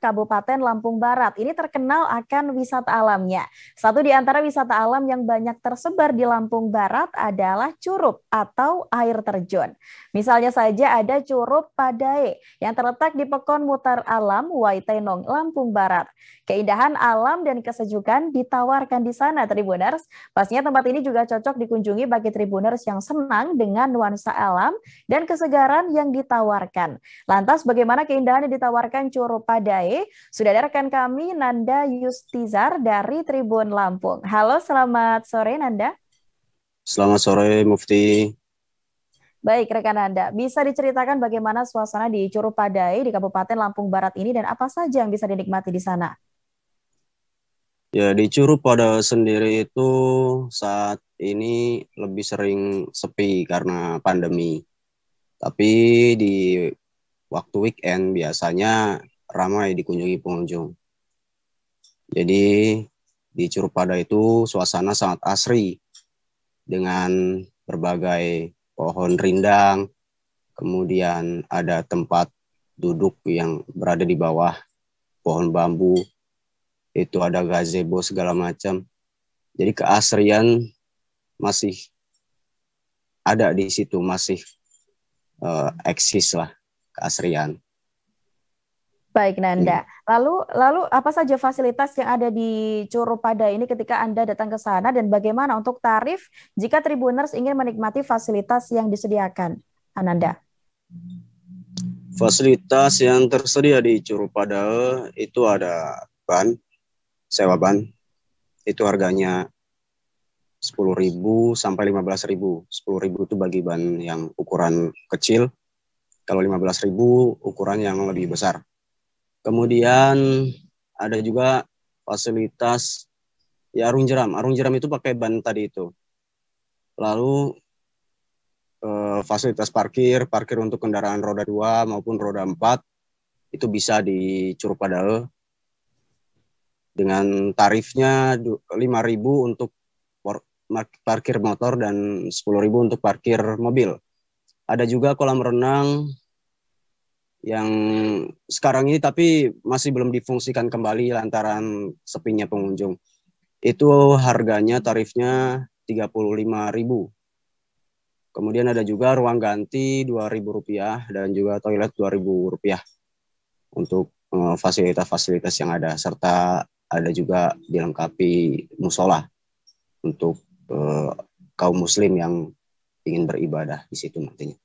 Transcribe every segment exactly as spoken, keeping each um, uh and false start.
Kabupaten Lampung Barat. Ini terkenal akan wisata alamnya. Satu di antara wisata alam yang banyak tersebar di Lampung Barat adalah curup atau air terjun. Misalnya saja ada Curup Padae yang terletak di Pekon Mutar Alam, Way Tenong, Lampung Barat. Keindahan alam dan kesejukan ditawarkan di sana, Tribuners. Pastinya tempat ini juga cocok dikunjungi bagi Tribuners yang senang dengan nuansa alam dan kesegaran yang ditawarkan. Lantas bagaimana keindahan yang ditawarkan Curup Padae? Sudah ada rekan kami Nanda Yustizar dari Tribun Lampung. Halo, selamat sore Nanda. Selamat sore Mufti. Baik rekan Nanda, bisa diceritakan bagaimana suasana di Curup Padae di Kabupaten Lampung Barat ini dan apa saja yang bisa dinikmati di sana? Ya, di Curup Padae sendiri itu saat ini lebih sering sepi karena pandemi. Tapi di waktu weekend biasanya ramai dikunjungi pengunjung. Jadi di Curup Padae itu suasana sangat asri dengan berbagai pohon rindang, kemudian ada tempat duduk yang berada di bawah pohon bambu, itu ada gazebo segala macam. Jadi keasrian masih ada di situ, masih uh, eksis lah keasrian. Baik Nanda. Lalu lalu apa saja fasilitas yang ada di Curup Padae ini ketika Anda datang ke sana dan bagaimana untuk tarif jika Tribuners ingin menikmati fasilitas yang disediakan, Ananda? Fasilitas yang tersedia di Curup Padae itu ada ban, sewa ban. Itu harganya sepuluh ribu sampai lima belas ribu. sepuluh ribu itu bagi ban yang ukuran kecil. Kalau lima belas ribu ukuran yang lebih besar. Kemudian ada juga fasilitas ya arung jeram. Arung jeram itu pakai ban tadi itu. Lalu eh, fasilitas parkir, parkir untuk kendaraan roda dua maupun roda empat itu bisa di Curup Padae dengan tarifnya lima ribu untuk parkir motor dan sepuluh ribu untuk parkir mobil. Ada juga kolam renang yang sekarang ini tapi masih belum difungsikan kembali lantaran sepinya pengunjung. Itu harganya tarifnya tiga puluh lima ribu. Kemudian ada juga ruang ganti dua ribu rupiah dan juga toilet dua ribu rupiah untuk fasilitas-fasilitas yang ada, serta ada juga dilengkapi musola untuk eh, kaum muslim yang ingin beribadah di situ nantinya.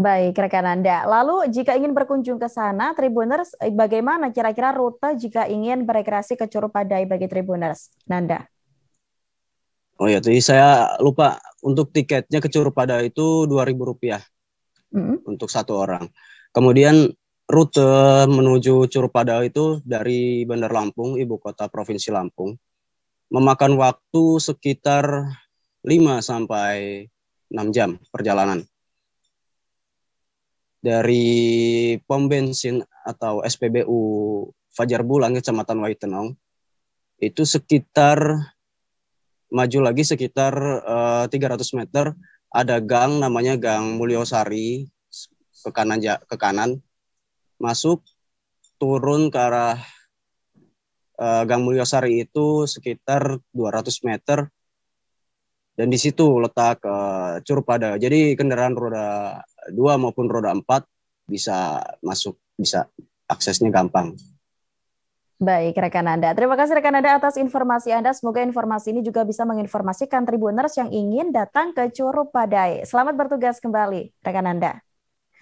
Baik, rekan Anda. Lalu jika ingin berkunjung ke sana, Tribuners, bagaimana kira-kira rute jika ingin berekreasi ke Curup Padae bagi Tribuners, Nanda? Oh ya, tadi saya lupa, untuk tiketnya ke Curup Padae itu dua ribu rupiah mm-hmm. untuk satu orang. Kemudian rute menuju Curup Padae itu dari Bandar Lampung, ibu kota provinsi Lampung, memakan waktu sekitar lima sampai enam jam perjalanan. Dari pom bensin atau S P B U Fajar Bulan, Kecamatan Way Tenong, itu sekitar, maju lagi sekitar uh, tiga ratus meter, ada gang namanya Gang Mulyosari, ke kanan, ke kanan, masuk, turun ke arah uh, Gang Mulyosari itu sekitar dua ratus meter, dan di situ letak uh, Curup Padae. Jadi kendaraan roda dua maupun roda empat bisa masuk, bisa aksesnya gampang. Baik rekan Anda, terima kasih rekan Anda atas informasi Anda. Semoga informasi ini juga bisa menginformasikan Tribuners yang ingin datang ke Curup Padae. Selamat bertugas kembali rekan Anda.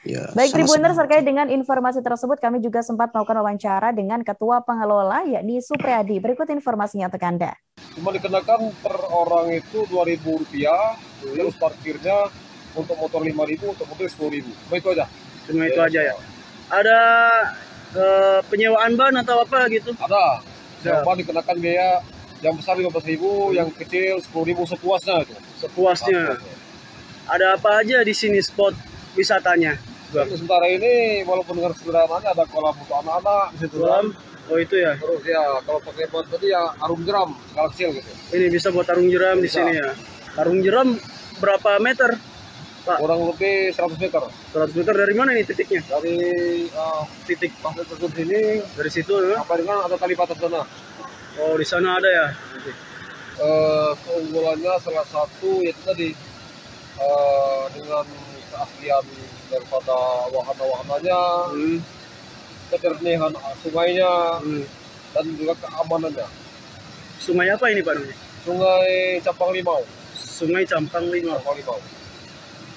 Ya, baik Tribuners, terkait dengan informasi tersebut kami juga sempat melakukan wawancara dengan Ketua Pengelola yakni Supriadi. Berikut informasinya untuk Anda. Cuma dikenakan per orang itu dua ribu rupiah, terus parkirnya untuk motor lima ribu, untuk mobil sepuluh ribu. Cuma itu aja. Cuma itu aja ya. Ada e, penyewaan ban atau apa gitu? Ada. Penyewaan ban dikenakan biaya yang besar lima belas ribu, hmm. yang kecil sepuluh ribu sepuasnya itu. Sepuasnya. Ada apa aja di sini spot wisatanya? Untuk sementara ini walaupun dengan sederhananya ada kolam untuk anak-anak di situ. Kolam. Oh itu ya. Terus ya kalau pakai buat tadi ya arung jeram skala kecil gitu. Ini bisa buat arung jeram di sini ya. Arung jeram berapa meter? Pak? Kurang lebih seratus meter. seratus meter dari mana ini titiknya? Dari uh, titik pasir tersebut ini. Dari situ ya? Apa dengan ada tali batas sana? Oh, di sana ada ya? Uh, keunggulannya salah satu yaitu tadi uh, dengan keaslian daripada wahana-wahananya, hmm. kejernihan sungainya, hmm. dan juga keamanannya. Sungai apa ini Pak? Sungai Campang Limau. Sungai Campang Limau. Campang Limau.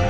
ya.